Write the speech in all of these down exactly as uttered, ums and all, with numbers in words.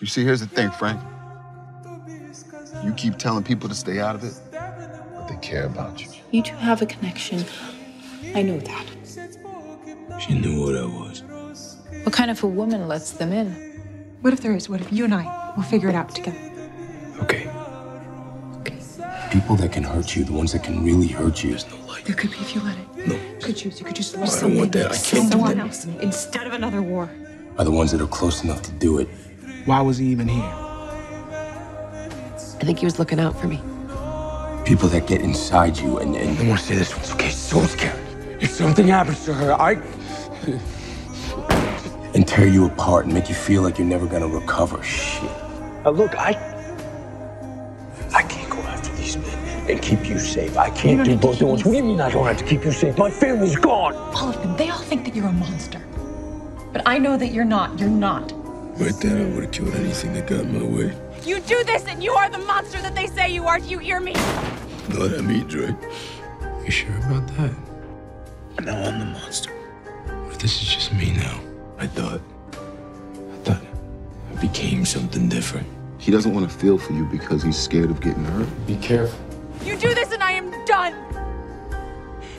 You see, here's the thing, Frank. You keep telling people to stay out of it, but they care about you. You two have a connection. I knew that. She knew what I was. What kind of a woman lets them in? What if there is? What if you and I will figure it out together? Okay. Okay. People that can hurt you, the ones that can really hurt you, is no light. There could be if you let it. No. You could choose. You could just lose something. I don't want that. I can't do that. Someone else instead of another war. Are the ones that are close enough to do it. Why was he even here? I think he was looking out for me. People that get inside you and... and I don't want to say this one's okay. So scared. If something happens to her, I... and tear you apart and make you feel like you're never going to recover. Shit. Now look, I... I can't go after these men and keep you safe. I can't do both at once. What do you mean I don't have to keep you safe? My family's gone. All of them. They all think that you're a monster. But I know that you're not. You're not. Right then, I would have killed anything that got in my way. You do this, and you are the monster that they say you are. Do you hear me? Not at me, Drake. You sure about that? Now I'm the monster. What if this is just me now? I thought... I thought I became something different. He doesn't want to feel for you because he's scared of getting hurt. Be careful. You do this, and I am done.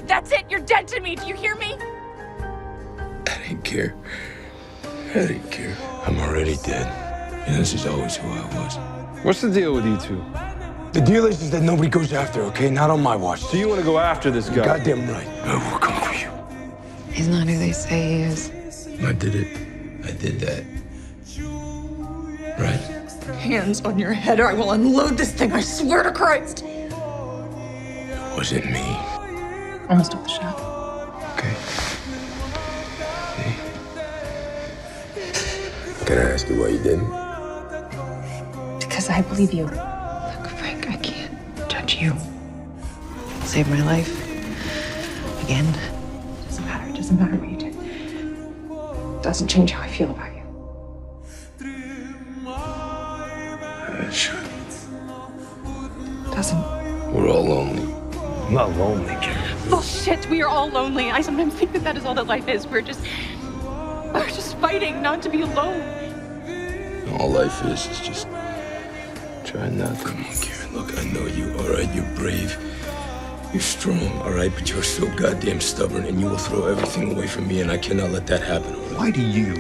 That's it. You're dead to me. Do you hear me? I didn't care. I didn't care. I'm already dead. And this is always who I was. What's the deal with you two? The deal is, is that nobody goes after, okay? Not on my watch. So you want to go after this guy? Goddamn right. I will come for you. He's not who they say he is. I did it. I did that. Right? Hands on your head or I will unload this thing, I swear to Christ. It wasn't me. I must stop the shot. Okay. Can I ask you why you didn't? Because I believe you. Look, Frank, I can't judge you. Save my life. Again. It doesn't matter. It doesn't matter what you did. It doesn't change how I feel about you. Uh, sure. It doesn't. We're all lonely. I'm not lonely, Karen. Bullshit, we are all lonely. I sometimes think that that is all that life is. We're just... We're just fighting not to be alone. All life is is just trying not to. Come on, Karen. Look, I know you, all right? You're brave. You're strong, all right? But you're so goddamn stubborn, and you will throw everything away from me, and I cannot let that happen. Right? Why do you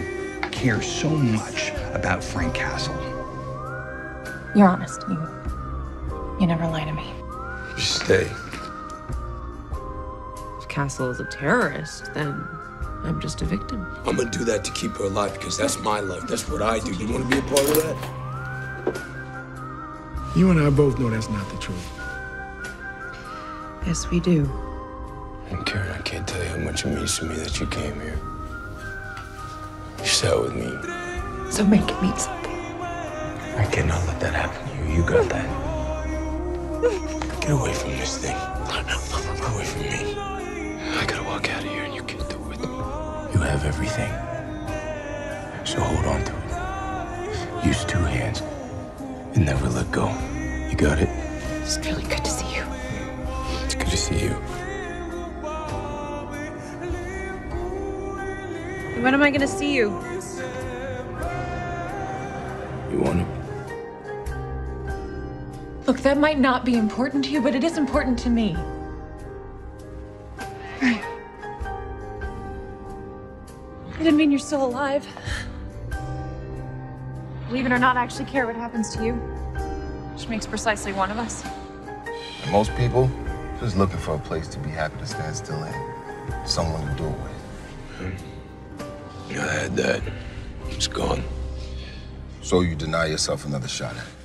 care so much about Frank Castle? You're honest. You, you never lie to me. You stay. If Castle is a terrorist, then... I'm just a victim. I'm gonna do that to keep her alive because that's my life. That's what I do. You wanna be a part of that? You and I both know that's not the truth. Yes, we do. And Karen, I can't tell you how much it means to me that you came here. You sat with me. So make it mean something. I cannot let that happen to you. You got that. Get away from this thing. Get away from me. I gotta walk out of here and you can't do it. You have everything, so hold on to it. Use two hands and never let go. You got it? It's really good to see you. It's good to see you. When am I gonna see you? You want it? Look, that might not be important to you, but it is important to me. It didn't mean you're still alive. Believe it or not, I actually care what happens to you. Which makes precisely one of us. And most people just looking for a place to be happy to stand still in. Someone to do it with. I had that. It's gone. So you deny yourself another shot at it.